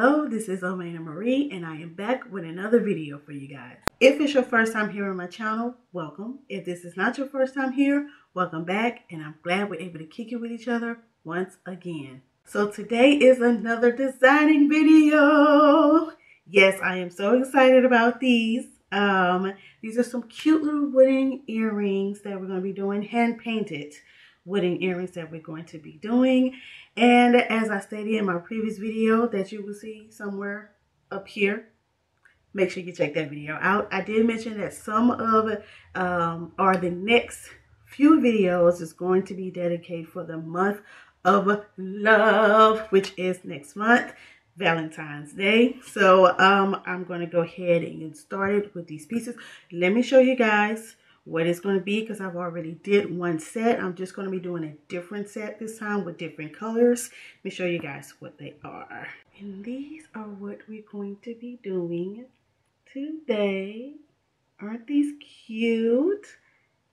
Hello, this is Oveana Marie and I am back with another video for you guys. If it's your first time here on my channel, welcome. If this is not your first time here, welcome back, and I'm glad we're able to kick it with each other once again. So today is another designing video. Yes, I am so excited about these. These are some cute little wooden earrings that we're going to be doing, hand painted wooden earrings that we're going to be doing. And as I stated in my previous video that you will see somewhere up here, make sure you check that video out. I did mention that some of or the next few videos is going to be dedicated for the month of love, which is next month, Valentine's Day. So I'm going to go ahead and get started with these pieces. Let me show you guys what it's going to be, because I've already did one set. I'm just going to be doing a different set this time with different colors. Let me show you guys what they are. And these are what we're going to be doing today. Aren't these cute?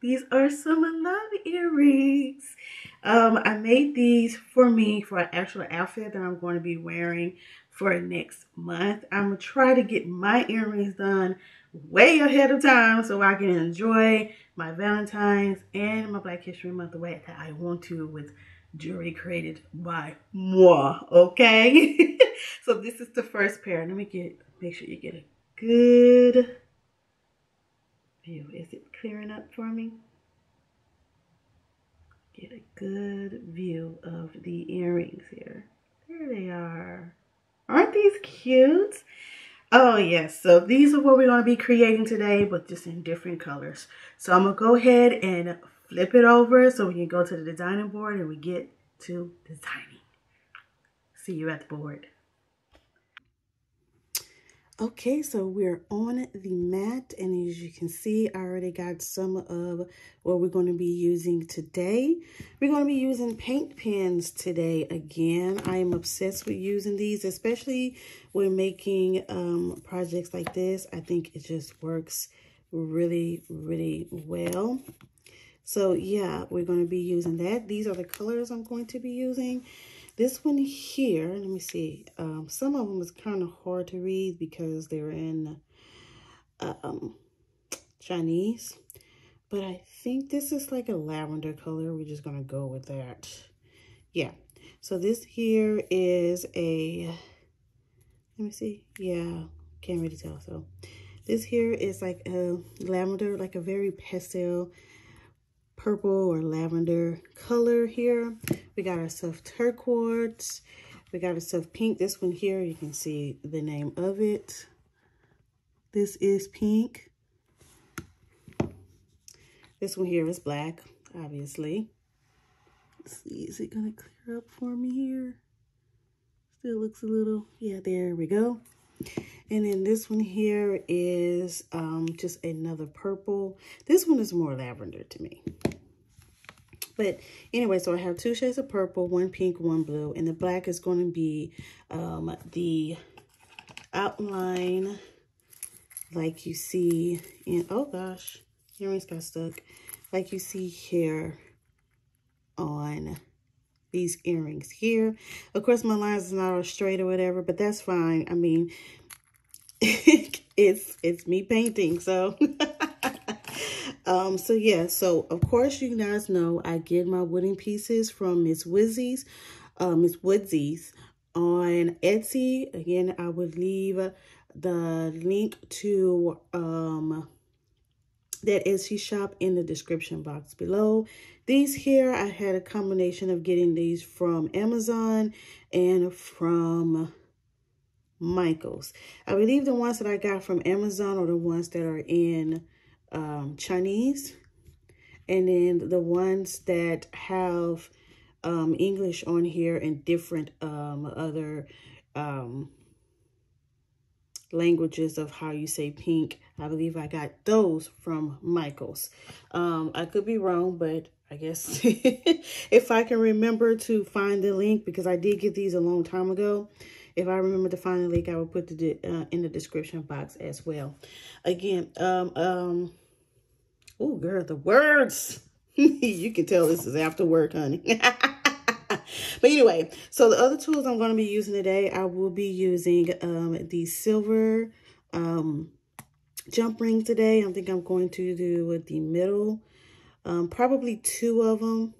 These are some love earrings. I made these for me for an actual outfit that I'm going to be wearing for next month. I'm going to try to get my earrings done way ahead of time so I can enjoy my Valentine's and my Black History Month the way that I want to, with jewelry created by moi, okay? So this is the first pair. Let me make sure you get a good view. Is it clearing up for me? Get a good view of the earrings here. There they are. Aren't these cute? Oh yes, so these are what we're going to be creating today, but just in different colors. So I'm going to go ahead and flip it over so we can go to the designing board and we get to designing. See you at the board. Okay, so we're on the mat, and as you can see, I already got some of what we're going to be using today. We're going to be using paint pens today again. I am obsessed with using these, especially when making projects like this. I think it just works really, really well. So yeah, we're going to be using that. These are the colors I'm going to be using. This one here, let me see. Some of them is kind of hard to read because they're in Chinese. But I think this is like a lavender color. We're just going to go with that. Yeah. So this here is a, let me see. Yeah, can't really tell. So this here is like a lavender, like a very pastel purple or lavender color here. We got ourselves turquoise. We got ourselves pink. This one here, you can see the name of it. This is pink. This one here is black, obviously. Let's see, is it gonna clear up for me here? Still looks a little, yeah, there we go. And then this one here is just another purple. This one is more lavender to me. But anyway, so I have two shades of purple, one pink, one blue. And the black is going to be the outline like you see in, oh gosh, earrings got stuck. Like you see here on these earrings here. Of course, my lines is not all straight or whatever, but that's fine. I mean, it's me painting, so so yeah, so of course you guys know I get my wooden pieces from Miss Woodsies on Etsy. Again, I would leave the link to that Etsy shop in the description box below. These here, I had a combination of getting these from Amazon and from Michaels. I believe the ones that I got from Amazon are the ones that are in Chinese, and then the ones that have English on here and different other languages of how you say pink. I believe I got those from Michaels. I could be wrong, but I guess if I can remember to find the link, because I did get these a long time ago. If I remember to find the link, I will put it in the description box as well. Again, oh girl, the words. You can tell this is after work, honey. But anyway, so the other tools I'm going to be using today, I will be using the silver jump ring today. I think I'm going to do with the middle, probably two of them,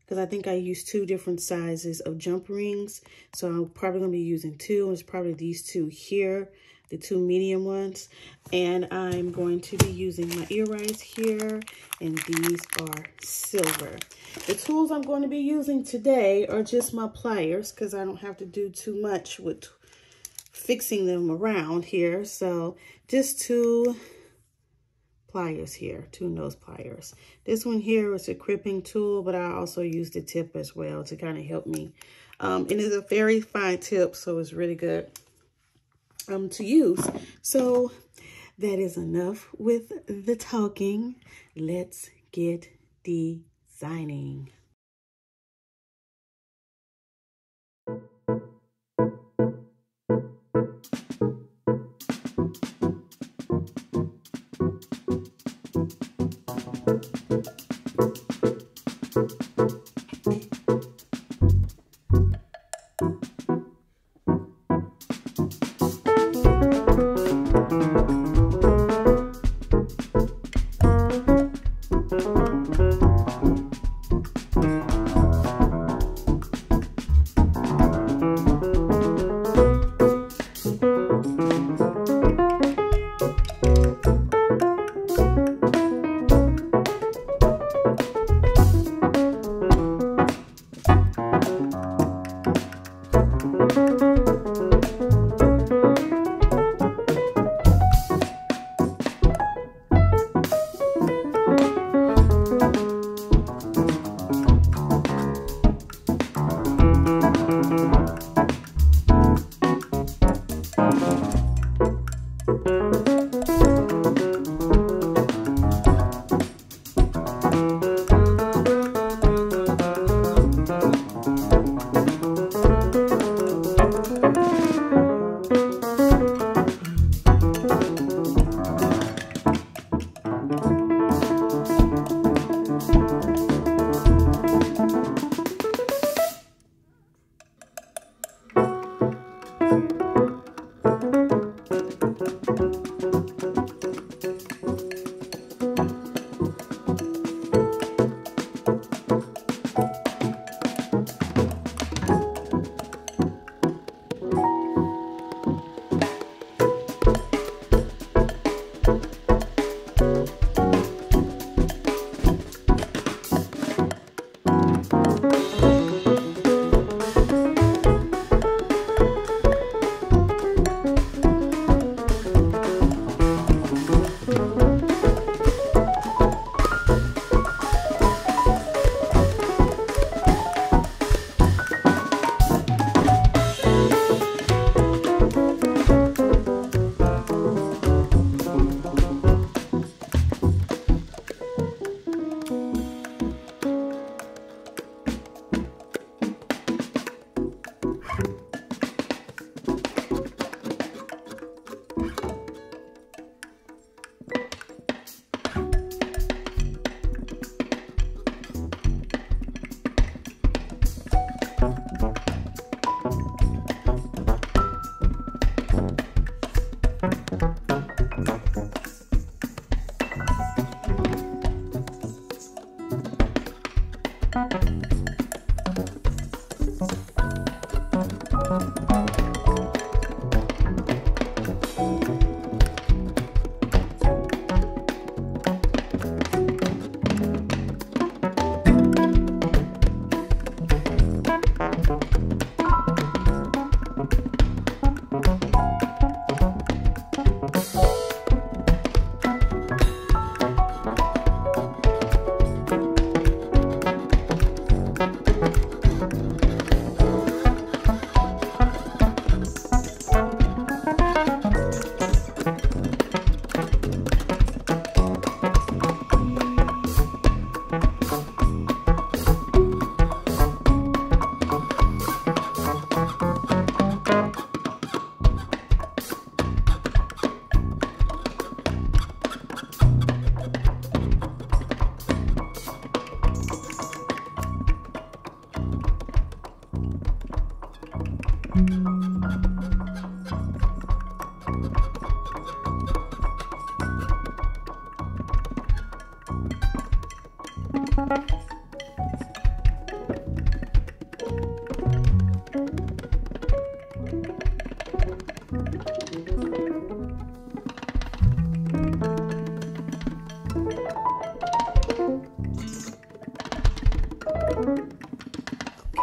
because I think I used two different sizes of jump rings. So I'm probably going to be using two. It's probably these two here, the two medium ones. And I'm going to be using my ear rice here. And these are silver. The tools I'm going to be using today are just my pliers, because I don't have to do too much with fixing them around here. So just two pliers here, two nose pliers. This one here is a crimping tool, but I also use the tip as well to kind of help me. And it's a very fine tip, so it's really good to use. So that is enough with the talking. Let's get designing.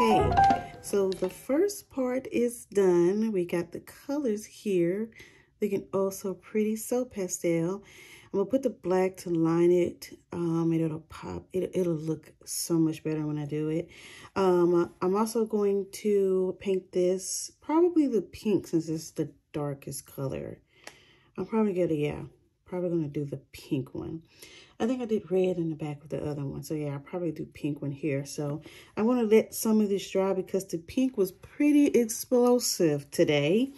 Okay, so the first part is done. We got the colors here. Looking also pretty, so pastel. I'm gonna put the black to line it. It'll pop. It'll look so much better when I do it. I'm also going to paint this probably the pink since it's the darkest color. I'm probably gonna do the pink one. I think I did red in the back of the other one, so yeah, I'll probably do pink one here. So I want to let some of this dry because the pink was pretty explosive today.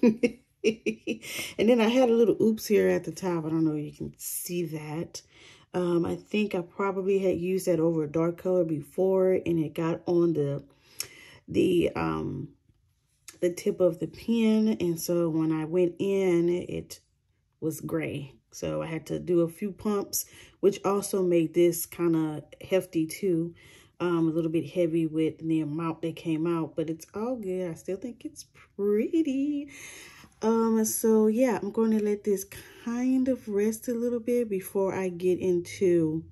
And then I had a little oops here at the top. I don't know if you can see that. I think I probably had used that over a dark color before, and it got on the tip of the pen. And so when I went in, it was gray. So I had to do a few pumps, which also made this kind of hefty too. A little bit heavy with the amount that came out, but it's all good. I still think it's pretty. So yeah, I'm going to let this kind of rest a little bit before I get into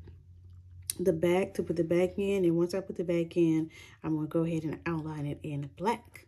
the back to put the back in. And once I put the back in, I'm going to go ahead and outline it in black.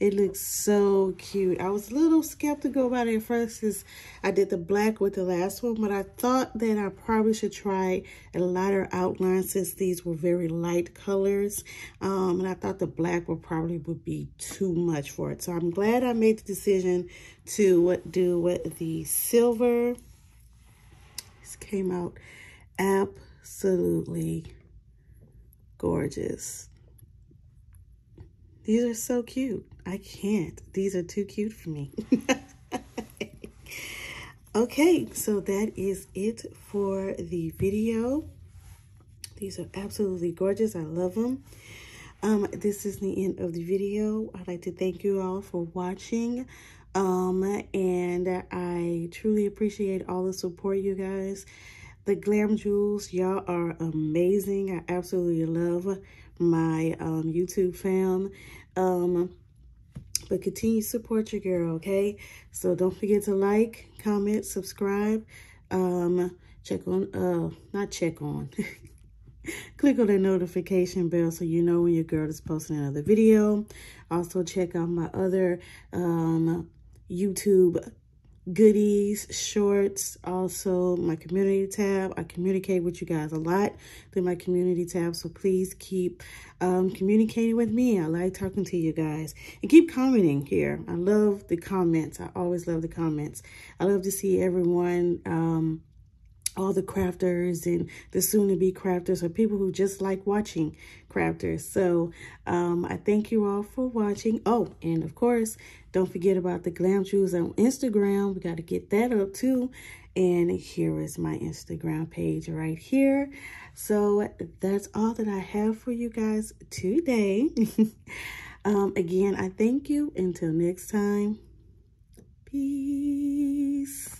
It looks so cute. I was a little skeptical about it at first because I did the black with the last one, but I thought that I probably should try a lighter outline since these were very light colors. And I thought the black would probably be too much for it. So I'm glad I made the decision to do with the silver. This came out absolutely gorgeous. These are so cute. I can't. These are too cute for me. Okay, so that is it for the video. These are absolutely gorgeous. I love them. This is the end of the video. I'd like to thank you all for watching. And I truly appreciate all the support, you guys. The Glam Jewels, y'all are amazing. I absolutely love my YouTube fam. But continue to support your girl, okay? So don't forget to like, comment, subscribe. Click on the notification bell so you know when your girl is posting another video. Also check out my other YouTube goodies, shorts, also my community tab. I communicate with you guys a lot through my community tab, so please keep communicating with me. I like talking to you guys, and keep commenting here. I love the comments. I always love the comments. I love to see everyone, all the crafters and the soon-to-be crafters, or people who just like watching crafters. So I thank you all for watching. Oh, and of course, don't forget about the Glam Jewels on Instagram. We got to get that up too. And here is my Instagram page right here. So that's all that I have for you guys today. Again, I thank you. Until next time, peace.